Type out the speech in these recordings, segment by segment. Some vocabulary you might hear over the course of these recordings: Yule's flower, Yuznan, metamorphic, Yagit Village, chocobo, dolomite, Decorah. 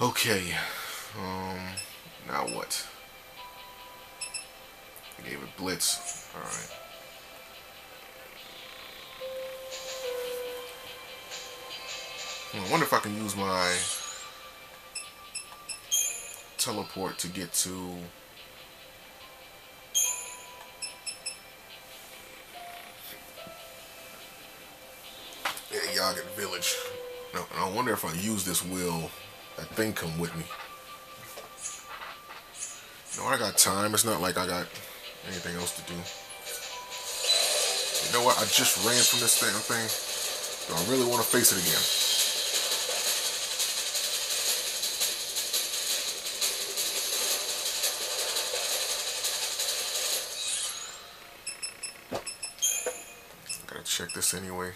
Okay, now what? I gave it blitz. Alright. I wonder if I can use my teleport to get to... yeah, Yagit Village. No, I wonder if I use this wheel, that thing come with me. You know, I got time. It's not like I got anything else to do. You know what? I just ran from this damn thing. Do I really want to face it again? Check this anyway.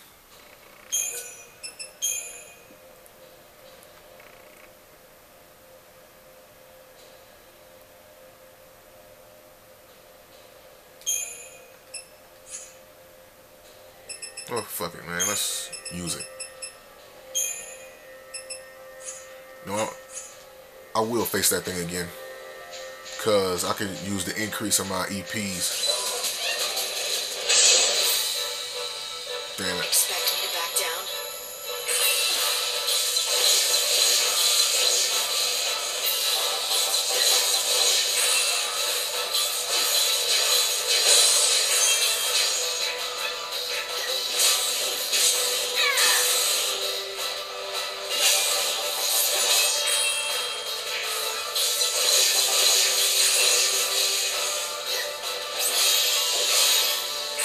Oh, fuck it, man. Let's use it. No, I will face that thing again. Because I can use the increase of my EPs. Damn it. Expecting to back down.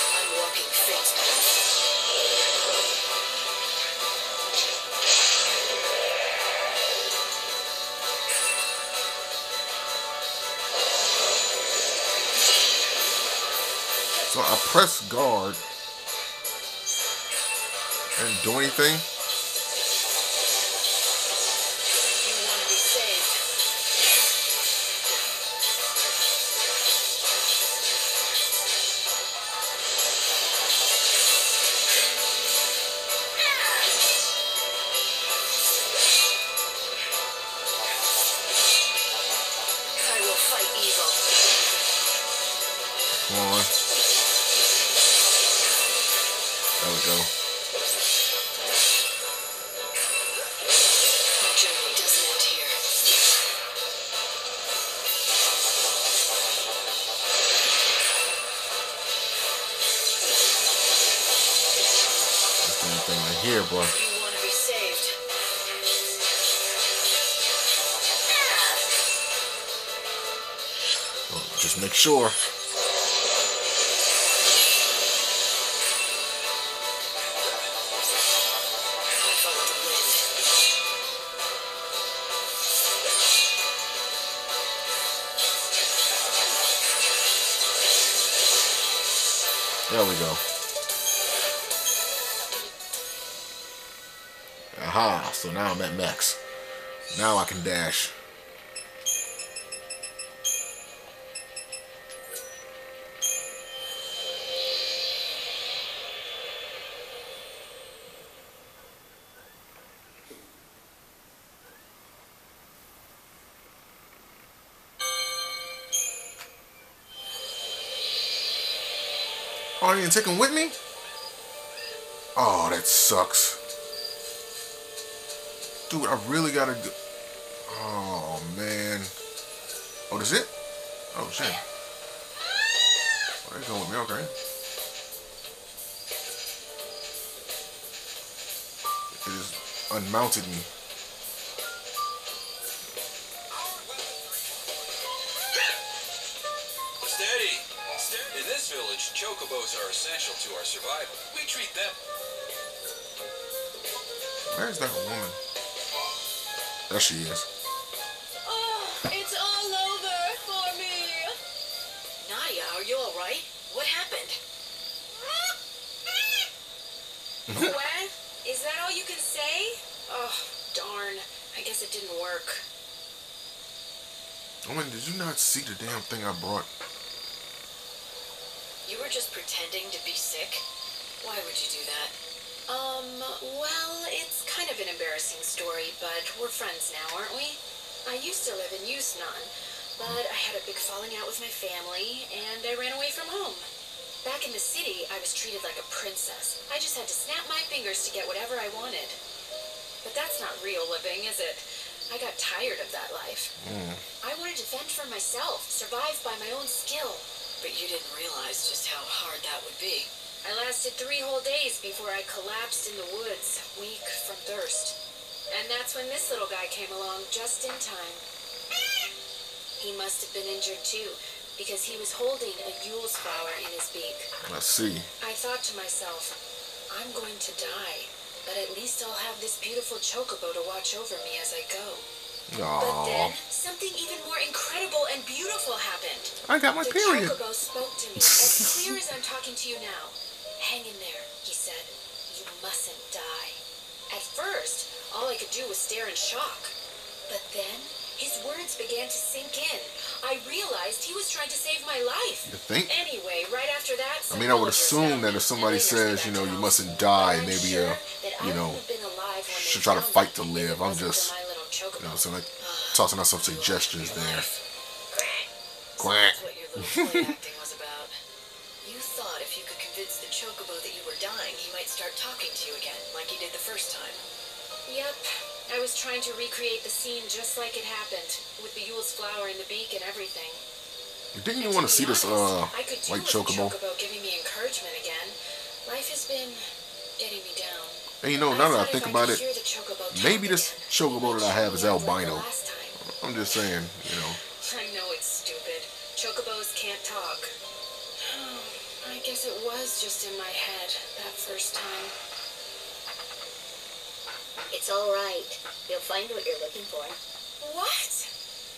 I'm walking fast. So I press guard and do anything. You want to be saved. I will fight evil. Come on. There we go. My journey doesn't end here. That's the only thing right here, boy. You want to be saved. Well, just make sure. There we go. Aha, so now I'm at max. Now I can dash. Oh, I didn't take him with me? Oh, that sucks. Dude, I really gotta do... oh, man. Oh, that's it? Oh, shit. Oh, they're going with me, okay. It just unmounted me. Village, chocobos are essential to our survival. We treat them. Where's that woman? There she is. Oh, it's all over for me. Nadia, are you alright? What happened? Gwen, is that all you can say? Oh, darn. I guess it didn't work. Gwen, did you not see the damn thing I brought? You were just pretending to be sick? Why would you do that? Well, it's kind of an embarrassing story, but we're friends now, aren't we? I used to live in Yuznan, but I had a big falling out with my family, and I ran away from home. Back in the city, I was treated like a princess. I just had to snap my fingers to get whatever I wanted. But that's not real living, is it? I got tired of that life. I wanted to fend for myself, survive by my own skill. But you didn't realize just how hard that would be. I lasted 3 whole days before I collapsed in the woods, weak from thirst. And that's when this little guy came along just in time. He must have been injured too, because he was holding a Yule's flower in his beak. I see. I thought to myself, I'm going to die, but at least I'll have this beautiful chocobo to watch over me as I go. Aww. But then, something even more incredible and beautiful happened. I got my period. The chocobo spoke to me, as clear as I'm talking to you now. Hang in there, he said. You mustn't die. At first, all I could do was stare in shock. But then, his words began to sink in. I realized he was trying to save my life. You think? Anyway, right after that... I mean, I would assume that if somebody says, you know, you mustn't die, maybe, you know, should try to fight to live. I'm just... You know, so like tossing out some suggestions there. Quack. That's what your little play acting was about. You thought if you could convince the chocobo that you were dying, he might start talking to you again, like he did the first time. Yep. I was trying to recreate the scene just like it happened, with the Yule's flower in the beak and everything. Didn't you want to see this, like chocobo giving me encouragement again? Life has been getting me down. And you know, now that I think about it, maybe this chocobo that I have is albino. I'm just saying, you know. I know it's stupid. Chocobos can't talk. Oh, I guess it was just in my head that first time. It's all right. You'll find what you're looking for. What?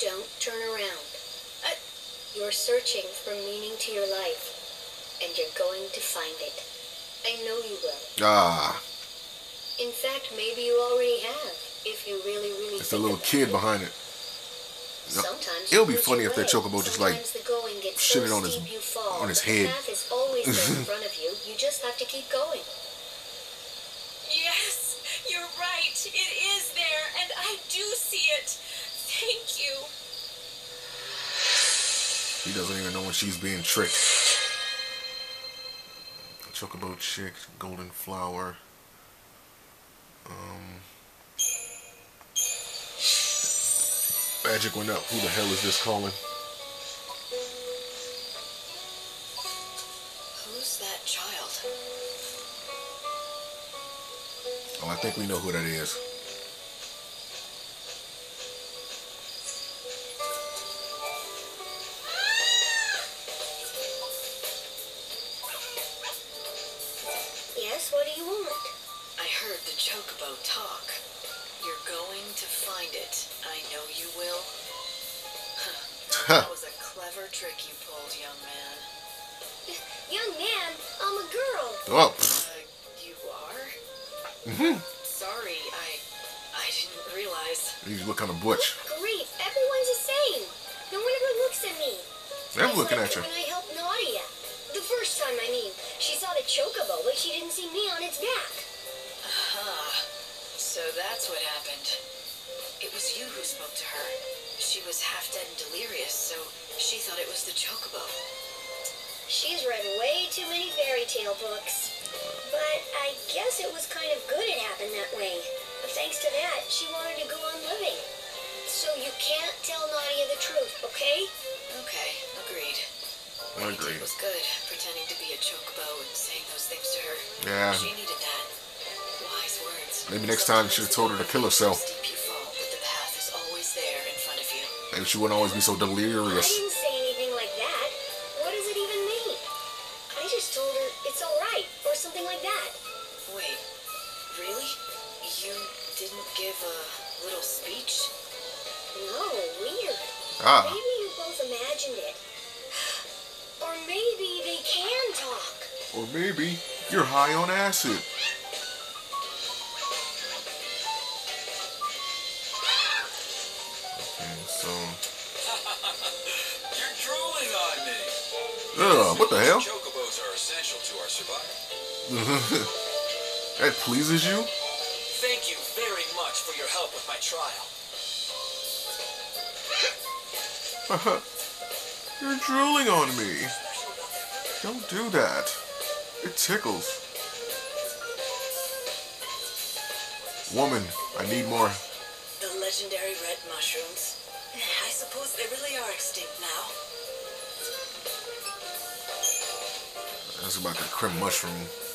Don't turn around. You're searching for meaning to your life, and you're going to find it. I know you will. Ah. In fact, maybe you already have, if you really, really. It's a little kid behind it. Sometimes it'll be funny if that chocobo just like shitted on his head. The path is always in front of you. You just have to keep going. Yes, you're right. It is there, and I do see it. Thank you. He doesn't even know when she's being tricked. Chocobo chick, golden flower. Magic went up. Who the hell is this calling? Who's that child? Oh, I think we know who that is. Yes, what do you want? I heard the chocobo talk. You're going to find it. I know you will. Huh. That was a clever trick you pulled, young man. Young man, I'm a girl. Oh. You are? Mm-hmm. Sorry, I didn't realize. You look kind of butch. Good grief, everyone's the same. No one ever looks at me. I'm looking at you. When I helped Nadia. The first time, I mean. She saw the chocobo, but she didn't see me on its back. So that's what happened. It was you who spoke to her. She was half dead and delirious, so she thought it was the chocobo. She's read way too many fairy tale books. But I guess it was kind of good it happened that way. But thanks to that, she wanted to go on living. So you can't tell Nadia the truth, okay? Okay, agreed. What you did was good, pretending to be a chocobo and saying those things to her. Yeah. She needed that. Maybe next time she would have told her to kill herself. Maybe she wouldn't always be so delirious. I didn't say anything like that. What does it even mean? I just told her it's alright, or something like that. Wait, really? You didn't give a little speech? No, weird. Ah. Maybe you both imagined it. Or maybe they can talk. Or maybe you're high on acid. You're drooling on me. What the hell? Chocobos are essential to our survival. that pleases you? Thank you very much for your help with my trial. You're drooling on me. Don't do that. It tickles. Woman, I need more. The legendary red mushrooms. I suppose they really are extinct now. That's about that creme mushroom.